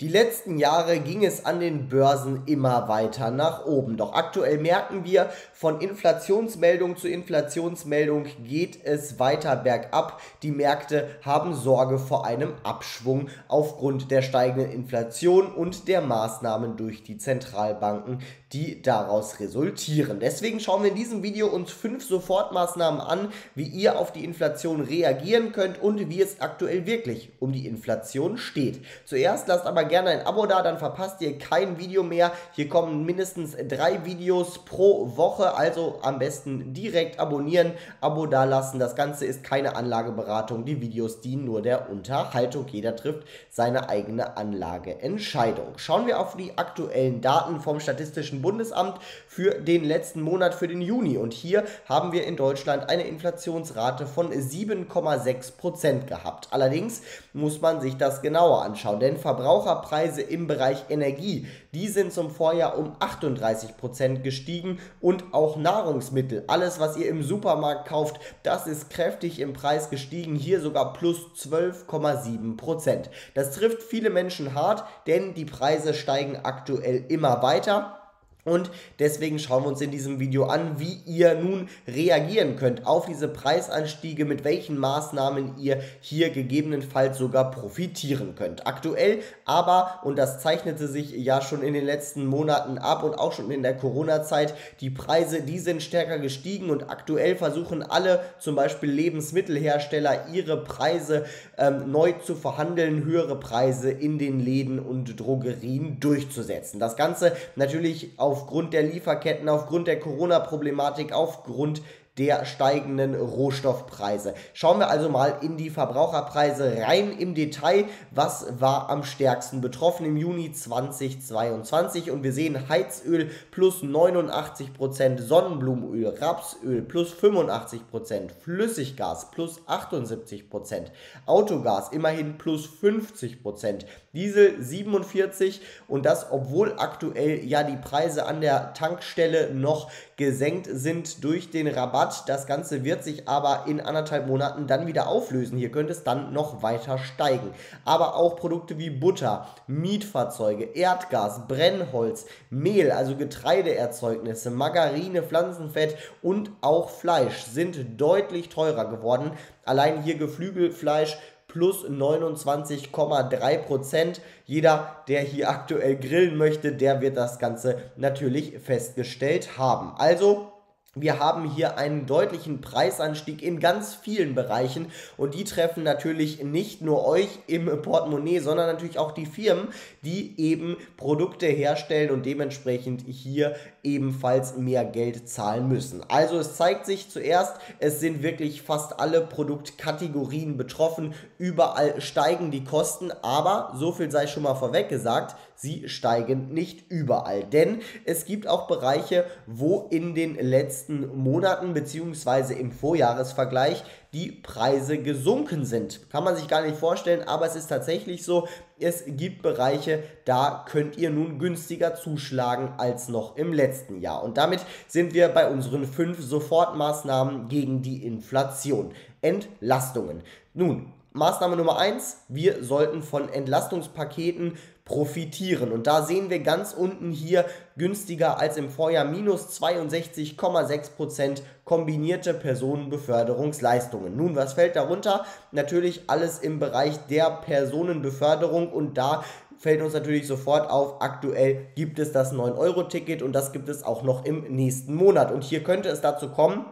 Die letzten Jahre ging es an den Börsen immer weiter nach oben. Doch aktuell merken wir, von Inflationsmeldung zu Inflationsmeldung geht es weiter bergab. Die Märkte haben Sorge vor einem Abschwung aufgrund der steigenden Inflation und der Maßnahmen durch die Zentralbanken, die daraus resultieren. Deswegen schauen wir in diesem Video uns 5 Sofortmaßnahmen an, wie ihr auf die Inflation reagieren könnt und wie es aktuell wirklich um die Inflation steht. Zuerst lasst aber gerne ein Abo da, dann verpasst ihr kein Video mehr. Hier kommen mindestens 3 Videos pro Woche, also am besten direkt abonnieren, Abo da lassen. Das Ganze ist keine Anlageberatung, die Videos dienen nur der Unterhaltung. Jeder trifft seine eigene Anlageentscheidung. Schauen wir auf die aktuellen Daten vom Statistischen Bundesamt für den letzten Monat, für den Juni. Und hier haben wir in Deutschland eine Inflationsrate von 7,6% gehabt. Allerdings muss man sich das genauer anschauen, denn Verbraucherpreise im Bereich Energie, die sind zum Vorjahr um 38% gestiegen und auch Nahrungsmittel. Alles, was ihr im Supermarkt kauft, das ist kräftig im Preis gestiegen, hier sogar plus 12,7%. Das trifft viele Menschen hart, denn die Preise steigen aktuell immer weiter. Und deswegen schauen wir uns in diesem Video an, wie ihr nun reagieren könnt auf diese Preisanstiege, mit welchen Maßnahmen ihr hier gegebenenfalls sogar profitieren könnt. Aktuell aber, und das zeichnete sich ja schon in den letzten Monaten ab und auch schon in der Corona-Zeit, die Preise, die sind stärker gestiegen und aktuell versuchen alle, zum Beispiel Lebensmittelhersteller, ihre Preise neu zu verhandeln, höhere Preise in den Läden und Drogerien durchzusetzen. Das Ganze natürlich auch aufgrund der Lieferketten, aufgrund der Corona-Problematik, aufgrund der steigenden Rohstoffpreise. Schauen wir also mal in die Verbraucherpreise rein im Detail. Was war am stärksten betroffen im Juni 2022? Und wir sehen Heizöl plus 89%, Sonnenblumenöl, Rapsöl plus 85%, Flüssiggas plus 78%, Autogas immerhin plus 50%, Diesel 47%, und das, obwohl aktuell ja die Preise an der Tankstelle noch gesenkt sind durch den Rabatt. Das Ganze wird sich aber in 1,5 Monaten dann wieder auflösen. Hier könnte es dann noch weiter steigen. Aber auch Produkte wie Butter, Mietfahrzeuge, Erdgas, Brennholz, Mehl, also Getreideerzeugnisse, Margarine, Pflanzenfett und auch Fleisch sind deutlich teurer geworden. Allein hier Geflügelfleisch plus 29,3%. Jeder, der hier aktuell grillen möchte, der wird das Ganze natürlich festgestellt haben. Also, wir haben hier einen deutlichen Preisanstieg in ganz vielen Bereichen, und die treffen natürlich nicht nur euch im Portemonnaie, sondern natürlich auch die Firmen, die eben Produkte herstellen und dementsprechend hier ebenfalls mehr Geld zahlen müssen. Also es zeigt sich zuerst, es sind wirklich fast alle Produktkategorien betroffen, überall steigen die Kosten, aber so viel sei schon mal vorweg gesagt, sie steigen nicht überall, denn es gibt auch Bereiche, wo in den letzten Monaten bzw. im Vorjahresvergleich die Preise gesunken sind. Kann man sich gar nicht vorstellen, aber es ist tatsächlich so, es gibt Bereiche, da könnt ihr nun günstiger zuschlagen als noch im letzten Jahr. Und damit sind wir bei unseren 5 Sofortmaßnahmen gegen die Inflation. Entlastungen. Nun, Maßnahme Nummer 1, wir sollten von Entlastungspaketen profitieren. Und da sehen wir ganz unten hier günstiger als im Vorjahr minus 62,6% kombinierte Personenbeförderungsleistungen. Nun, was fällt darunter? Natürlich alles im Bereich der Personenbeförderung, und da fällt uns natürlich sofort auf, aktuell gibt es das 9-Euro-Ticket, und das gibt es auch noch im nächsten Monat. Und hier könnte es dazu kommen,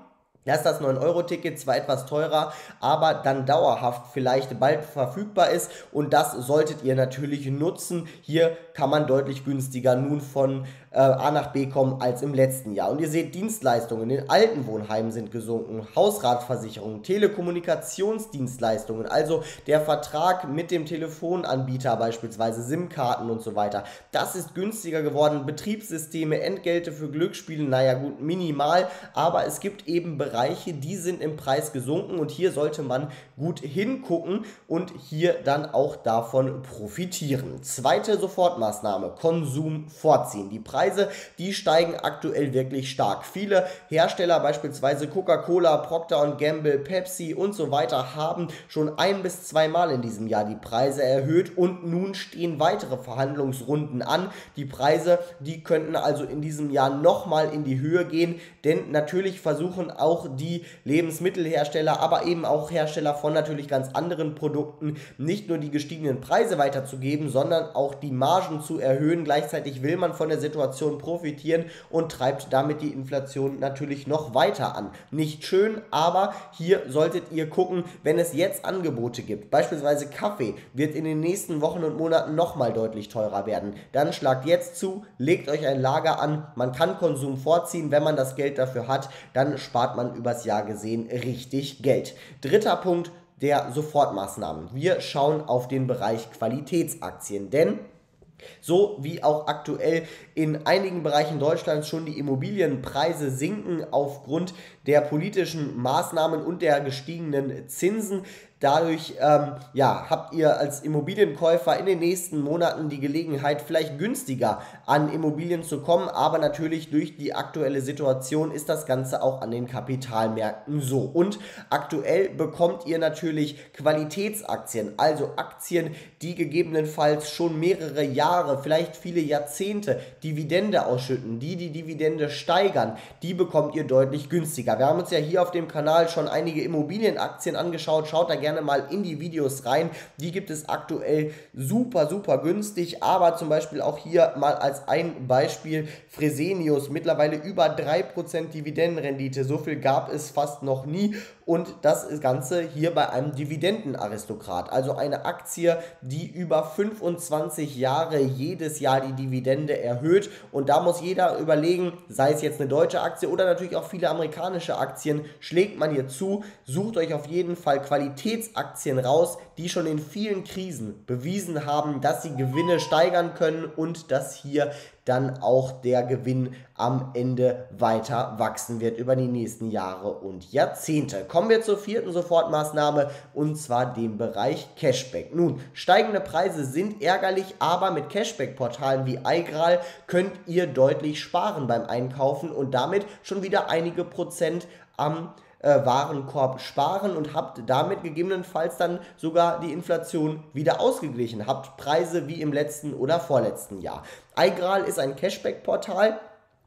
dass das 9-Euro-Ticket zwar etwas teurer, aber dann dauerhaft vielleicht bald verfügbar ist, und das solltet ihr natürlich nutzen. Hier kann man deutlich günstiger nun von A nach B kommen als im letzten Jahr. Und ihr seht, Dienstleistungen in Altenwohnheimen sind gesunken, Hausratversicherungen, Telekommunikationsdienstleistungen, also der Vertrag mit dem Telefonanbieter beispielsweise, SIM-Karten und so weiter. Das ist günstiger geworden, Betriebssysteme, Entgelte für Glücksspiele, naja gut, minimal, aber es gibt eben Bereiche, die sind im Preis gesunken, und hier sollte man gut hingucken und hier dann auch davon profitieren. Zweite Sofortmaßnahme, Konsum vorziehen. Die Preise Preise, die steigen aktuell wirklich stark. Viele Hersteller, beispielsweise Coca-Cola, Procter & Gamble, Pepsi und so weiter, haben schon 1 bis 2 Mal in diesem Jahr die Preise erhöht und nun stehen weitere Verhandlungsrunden an. Die Preise, die könnten also in diesem Jahr nochmal in die Höhe gehen, denn natürlich versuchen auch die Lebensmittelhersteller, aber eben auch Hersteller von natürlich ganz anderen Produkten nicht nur die gestiegenen Preise weiterzugeben, sondern auch die Margen zu erhöhen. Gleichzeitig will man von der Situation profitieren und treibt damit die Inflation natürlich noch weiter an. Nicht schön, aber hier solltet ihr gucken, wenn es jetzt Angebote gibt. Beispielsweise Kaffee wird in den nächsten Wochen und Monaten nochmal deutlich teurer werden. Dann schlagt jetzt zu, legt euch ein Lager an. Man kann Konsum vorziehen, wenn man das Geld dafür hat. Dann spart man übers Jahr gesehen richtig Geld. Dritter Punkt der Sofortmaßnahmen. Wir schauen auf den Bereich Qualitätsaktien, denn so wie auch aktuell in einigen Bereichen Deutschlands schon die Immobilienpreise sinken aufgrund der politischen Maßnahmen und der gestiegenen Zinsen. Dadurch habt ihr als Immobilienkäufer in den nächsten Monaten die Gelegenheit, vielleicht günstiger an Immobilien zu kommen, aber natürlich durch die aktuelle Situation ist das Ganze auch an den Kapitalmärkten so. Und aktuell bekommt ihr natürlich Qualitätsaktien, also Aktien, die gegebenenfalls schon mehrere Jahre, vielleicht viele Jahrzehnte Dividende ausschütten, die Dividende steigern, die bekommt ihr deutlich günstiger. Wir haben uns ja hier auf dem Kanal schon einige Immobilienaktien angeschaut, schaut da gerne mal in die Videos rein, die gibt es aktuell super, super günstig, aber zum Beispiel auch hier mal als ein Beispiel Fresenius, mittlerweile über 3% Dividendenrendite, so viel gab es fast noch nie und das Ganze hier bei einem Dividendenaristokrat, also eine Aktie, die über 25 Jahre jedes Jahr die Dividende erhöht und da muss jeder überlegen, sei es jetzt eine deutsche Aktie oder natürlich auch viele amerikanische Aktien, schlägt man hier zu, sucht euch auf jeden Fall Qualitätsaktien raus, die schon in vielen Krisen bewiesen haben, dass sie Gewinne steigern können und dass hier dann auch der Gewinn am Ende weiter wachsen wird über die nächsten Jahre und Jahrzehnte. Kommen wir zur vierten Sofortmaßnahme und zwar dem Bereich Cashback. Nun, steigende Preise sind ärgerlich, aber mit Cashback-Portalen wie igraal könnt ihr deutlich sparen beim Einkaufen und damit schon wieder einige Prozent am Warenkorb sparen und habt damit gegebenenfalls dann sogar die Inflation wieder ausgeglichen. Habt Preise wie im letzten oder vorletzten Jahr. igraal ist ein Cashback-Portal.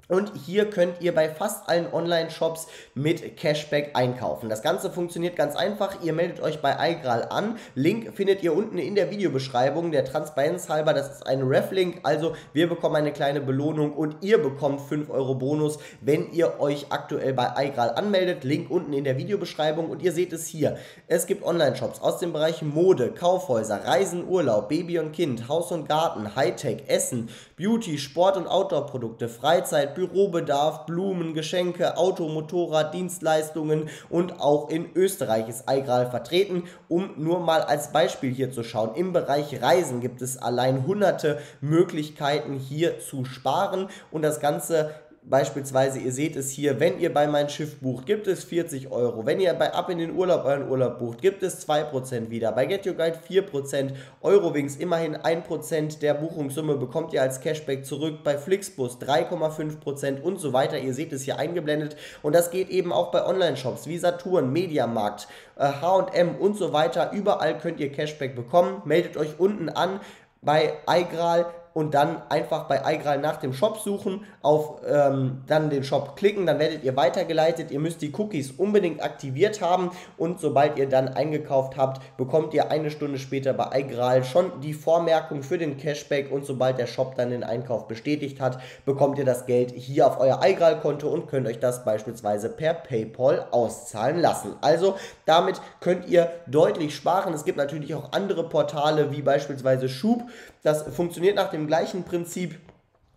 Und hier könnt ihr bei fast allen Online-Shops mit Cashback einkaufen. Das Ganze funktioniert ganz einfach. Ihr meldet euch bei igraal an. Link findet ihr unten in der Videobeschreibung. Der Transparenz halber, das ist ein Ref-Link. Also wir bekommen eine kleine Belohnung und ihr bekommt 5 Euro Bonus, wenn ihr euch aktuell bei igraal anmeldet. Link unten in der Videobeschreibung und ihr seht es hier. Es gibt Online-Shops aus dem Bereich Mode, Kaufhäuser, Reisen, Urlaub, Baby und Kind, Haus und Garten, Hightech, Essen, Beauty, Sport und Outdoor-Produkte, Freizeit, Bürobedarf, Blumen, Geschenke, Auto, Motorrad, Dienstleistungen und auch in Österreich ist igraal vertreten. Um nur mal als Beispiel hier zu schauen, im Bereich Reisen gibt es allein hunderte Möglichkeiten hier zu sparen und das Ganze beispielsweise, ihr seht es hier, wenn ihr bei Mein Schiff bucht, gibt es 40 Euro. Wenn ihr bei Ab in den Urlaub euren Urlaub bucht, gibt es 2% wieder. Bei Get Your Guide 4%. Eurowings immerhin 1% der Buchungssumme bekommt ihr als Cashback zurück. Bei Flixbus 3,5% und so weiter. Ihr seht es hier eingeblendet. Und das geht eben auch bei Online-Shops wie Saturn, Mediamarkt, H&M und so weiter. Überall könnt ihr Cashback bekommen. Meldet euch unten an bei igraal. Und dann einfach bei igraal nach dem Shop suchen, auf dann den Shop klicken, dann werdet ihr weitergeleitet. Ihr müsst die Cookies unbedingt aktiviert haben und sobald ihr dann eingekauft habt, bekommt ihr eine Stunde später bei igraal schon die Vormerkung für den Cashback und sobald der Shop dann den Einkauf bestätigt hat, bekommt ihr das Geld hier auf euer igraal-Konto und könnt euch das beispielsweise per PayPal auszahlen lassen. Also damit könnt ihr deutlich sparen. Es gibt natürlich auch andere Portale wie beispielsweise Shoop. Das funktioniert nach dem gleichen Prinzip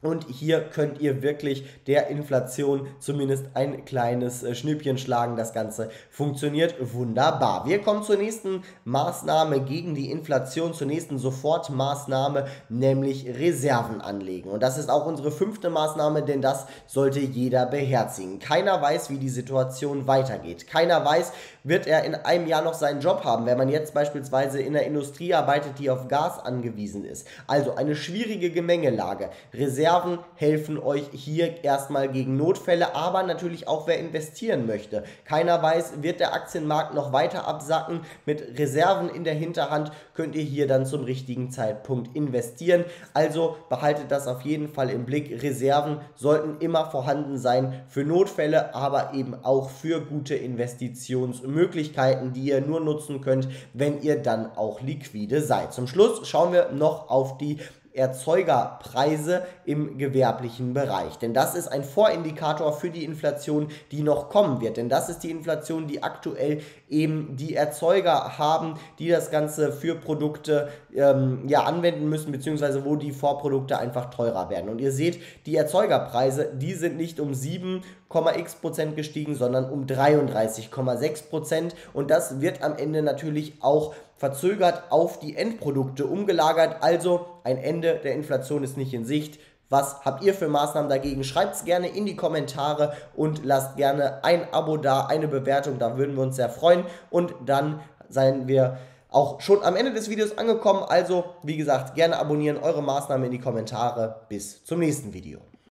und hier könnt ihr wirklich der Inflation zumindest ein kleines Schnippchen schlagen. Das Ganze funktioniert wunderbar. Wir kommen zur nächsten Maßnahme gegen die Inflation, zur nächsten Sofortmaßnahme, nämlich Reserven anlegen. Und das ist auch unsere 5. Maßnahme, denn das sollte jeder beherzigen. Keiner weiß, wie die Situation weitergeht. Keiner weiß, wird er in einem Jahr noch seinen Job haben, wenn man jetzt beispielsweise in der Industrie arbeitet, die auf Gas angewiesen ist. Also eine schwierige Gemengelage. Reserven Reserven helfen euch hier erstmal gegen Notfälle, aber natürlich auch wer investieren möchte. Keiner weiß, wird der Aktienmarkt noch weiter absacken? Mit Reserven in der Hinterhand könnt ihr hier dann zum richtigen Zeitpunkt investieren. Also behaltet das auf jeden Fall im Blick. Reserven sollten immer vorhanden sein für Notfälle, aber eben auch für gute Investitionsmöglichkeiten, die ihr nur nutzen könnt, wenn ihr dann auch liquide seid. Zum Schluss schauen wir noch auf die Erzeugerpreise im gewerblichen Bereich. Denn das ist ein Vorindikator für die Inflation, die noch kommen wird. Denn das ist die Inflation, die aktuell eben die Erzeuger haben, die das Ganze für Produkte anwenden müssen, beziehungsweise wo die Vorprodukte einfach teurer werden. Und ihr seht, die Erzeugerpreise, die sind nicht um 7,x% gestiegen, sondern um 33,6%. Und das wird am Ende natürlich auch verzögert auf die Endprodukte umgelagert, also ein Ende der Inflation ist nicht in Sicht. Was habt ihr für Maßnahmen dagegen? Schreibt es gerne in die Kommentare und lasst gerne ein Abo da, eine Bewertung, da würden wir uns sehr freuen. Und dann seien wir auch schon am Ende des Videos angekommen. Also, wie gesagt, gerne abonnieren, eure Maßnahmen in die Kommentare. Bis zum nächsten Video.